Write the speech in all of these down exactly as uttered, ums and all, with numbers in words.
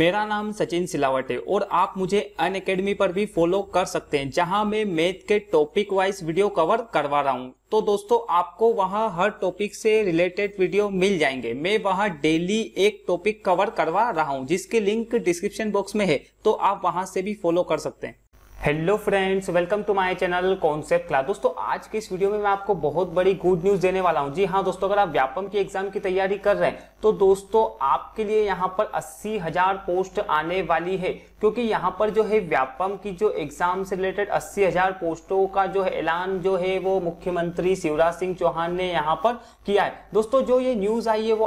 मेरा नाम सचिन सिलावटे और आप मुझे अनअकैडमी पर भी फॉलो कर सकते हैं, जहां मैं मैथ के टॉपिक वाइज वीडियो कवर करवा रहा हूं। तो दोस्तों आपको वहां हर टॉपिक से रिलेटेड वीडियो मिल जाएंगे। मैं वहां डेली एक टॉपिक कवर करवा रहा हूं, जिसकी लिंक डिस्क्रिप्शन बॉक्स में है, तो आप वहां से भी फॉलो कर सकते हैं। Hello friends, welcome to my channel concept class. दोस्तों आज की इस वीडियो में मैं आपको बहुत बड़ी गुड न्यूज़ देने वाला हूं। जी हाँ दोस्तों, अगर आप व्यापम की एग्जाम की तैयारी कर रहे हैं तो दोस्तों आपके लिए यहाँ पर अस्सी हजार पोस्ट आने वाली है, क्योंकि यहाँ पर जो है व्यापम की जो एग्जाम से रिलेटेड अस्सी हजार पोस्टों का जो है ऐलान जो है वो मुख्यमंत्री शिवराज सिंह चौहान ने यहाँ पर किया है। दोस्तों जो ये न्यूज़ आई है वो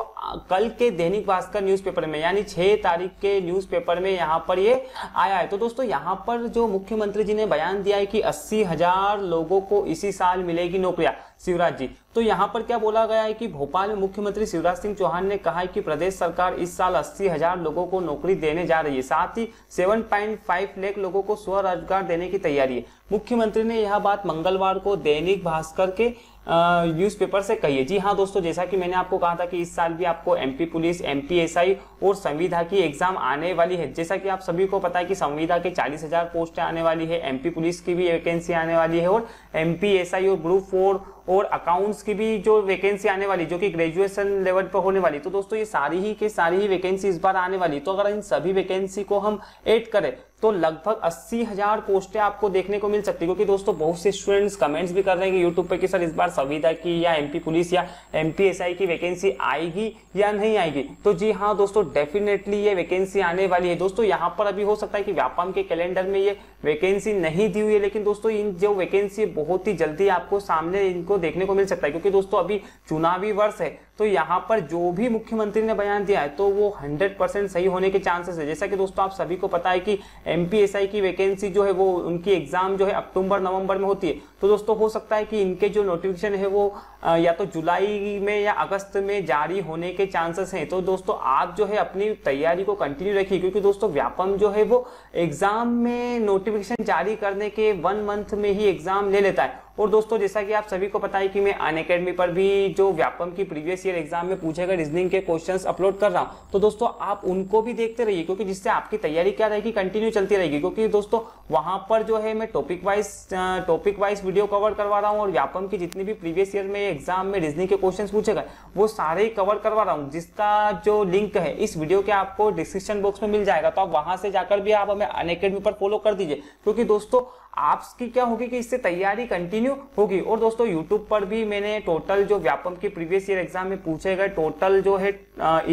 कल के दैनिक भास्कर न्यूज़पेपर में यानी छह तारीख के न्यूज़पेपर में यहाँ पर ये आया है। तो दोस्तों यहाँ पर जो मुख्यमंत्री मंत्री जी ने बयान दिया है कि अस्सी हजार लोगों को इसी साल मिलेगी नौकरियां शिवराज जी। तो यहाँ पर क्या बोला गया है कि भोपाल में मुख्यमंत्री शिवराज सिंह चौहान ने कहा है कि प्रदेश सरकार इस साल अस्सी हजार लोगों को नौकरी देने जा रही है, साथ ही सात पॉइंट पाँच लाख लोगों को स्वरोजगार देने की तैयारी है। मुख्यमंत्री ने यह बात मंगलवार को दैनिक भास्कर के न्यूज़पेपर से कही है। जी हाँ दोस्तों, जैसा कि मैंने आपको कहा था कि इस साल भी आपको एमपी पुलिस, एमपीएसआई और संविधा की एग्जाम आने वाली है। जैसा कि आप सभी को पता है कि संविधा के चालीस हजार पोस्ट आने वाली है, एमपी पुलिस की भी वैकेंसी आने वाली है और एमपीएसआई और ग्रुप फोर और अकाउंट्स की भी जो वैकेंसी आने वाली जो कि ग्रेजुएशन लेवल पर होने वाली। तो दोस्तों ये सारी ही के सारी ही वैकेंसी इस बार आने वाली। तो अगर इन सभी वैकेंसी को हम ऐड करें तो लगभग अस्सी हजार पोस्टें आपको देखने को मिल सकती है, क्योंकि दोस्तों बहुत से स्टूडेंट्स कमेंट्स भी कर रहे हैं कि यूट्यूब पे कि सर इस बार संविदा की या एमपी पुलिस या एमपीएसआई की वैकेंसी आएगी या नहीं आएगी। तो जी हाँ दोस्तों, डेफिनेटली ये वैकेंसी आने वाली है। दोस्तों यहाँ पर अभी हो सकता है कि व्यापम के कैलेंडर में ये वैकेंसी नहीं दी हुई है, लेकिन दोस्तों इन जो वैकेंसी बहुत ही जल्दी आपको सामने इनको देखने को मिल सकता है, क्योंकि दोस्तों अभी चुनावी वर्ष है। तो यहाँ पर जो भी मुख्यमंत्री ने बयान दिया है तो वो सौ परसेंट सही होने के चांसेस है। जैसा कि दोस्तों आप सभी को पता है कि एमपीएसआई की वैकेंसी जो है वो उनकी एग्जाम जो है अक्टूबर नवंबर में होती है। तो दोस्तों हो सकता है कि इनके जो नोटिफिकेशन है वो या तो जुलाई में या अगस्त में जारी होने के चांसेस हैं। तो दोस्तों आप जो है अपनी तैयारी को कंटिन्यू रखिए, क्योंकि दोस्तों व्यापम जो है वो एग्जाम में नोटिफिकेशन जारी करने के वन मंथ में ही एग्जाम ले लेता है। और दोस्तों जैसा कि आप सभी को पता है कि मैं अनअकैडमी पर भी जो व्यापम की प्रीवियस ईयर एग्जाम में पूछे गए रीजनिंग के क्वेश्चंस अपलोड कर रहा हूं। तो दोस्तों आप उनको भी देखते रहिए, क्योंकि जिससे आपकी तैयारी क्या रहेगी कंटिन्यू चलती रहेगी, क्योंकि दोस्तों वहां पर जो है मैं topic wise topic wise video cover करवा रहा हूँ और व्यापम की जितनी भी प्रीवियस ईयर में एग्जाम में रीजनिंग के क्वेश्चन पूछे गए वो सारे कवर करवा रहा हूँ, जिसका जो लिंक है इस वीडियो के आपको डिस्क्रिप्शन बॉक्स में मिल जाएगा। तो आप वहां से जाकर भी आप हमें अनअकैडमी पर फॉलो कर दीजिए, क्योंकि दोस्तों आपकी क्या होगी कि इससे तैयारी कंटिन्यू होगी। और दोस्तों यूट्यूब पर भी मैंने टोटल जो व्यापम की प्रीवियस ईयर एग्जाम में पूछे गए टोटल जो है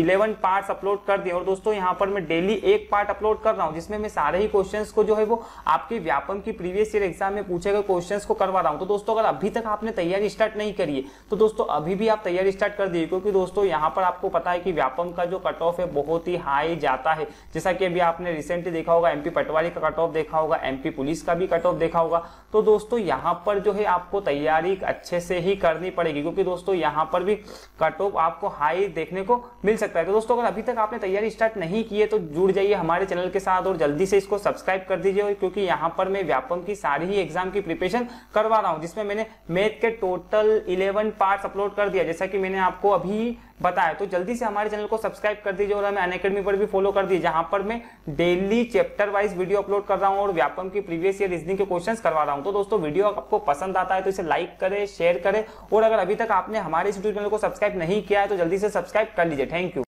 इलेवन पार्ट्स अपलोड कर दिए। और दोस्तों यहाँ पर मैं डेली एक पार्ट अपलोड कर रहा हूँ, जिसमें मैं सारे ही क्वेश्चंस को जो है वो आपके व्यापम की प्रीवियस ईयर एग्जाम में पूछे गए क्वेश्चंस को करवा रहा हूँ। तो दोस्तों अगर अभी तक आपने तैयारी स्टार्ट नहीं करी है तो दोस्तों अभी भी आप तैयारी स्टार्ट कर दीजिए, क्योंकि दोस्तों यहाँ पर आपको पता है कि व्यापम का जो कट ऑफ है बहुत ही हाई जाता है। जैसा कि अभी आपने रिसेंटली देखा होगा, एमपी पटवारी का कट ऑफ देखा होगा, एमपी पुलिस का भी कट ऑफ देखा होगा। तो दोस्तों यहाँ पर जो है आपको तैयारी अच्छे से ही करनी पड़ेगी, क्योंकि दोस्तों यहाँ पर भी कट ऑफ आपको हाई देखने को मिल सकता है। तो दोस्तों अगर अभी तक आपने तैयारी स्टार्ट नहीं की है तो जुड़ जाइए हमारे चैनल के साथ और जल्दी से इसको सब्सक्राइब कर दीजिए, क्योंकि यहाँ पर मैं व्यापम की सारी ही एग्जाम की प्रिपरेशन करवा रहा हूँ, जिसमें मैंने मैथ के टोटल इलेवन पार्ट अपलोड कर दिया, जैसा कि मैंने आपको अभी बताया। तो जल्दी से हमारे चैनल को सब्सक्राइब कर दीजिए और हमें अनअकैडमी पर भी फॉलो कर दीजिए, जहां पर मैं daily chapter wise video upload कर रहा हूं और व्यापम की प्रीवियस ईयर रीजनिंग के क्वेश्चंस करवा रहा हूं। तो दोस्तों वीडियो आपको पसंद आता है तो इसे लाइक करें, शेयर करें और अगर अभी तक आपने हमारे यूट्यूब चैनल को सब्सक्राइब नहीं किया है तो जल्दी से सब्सक्राइब कर लीजिए। Thank you.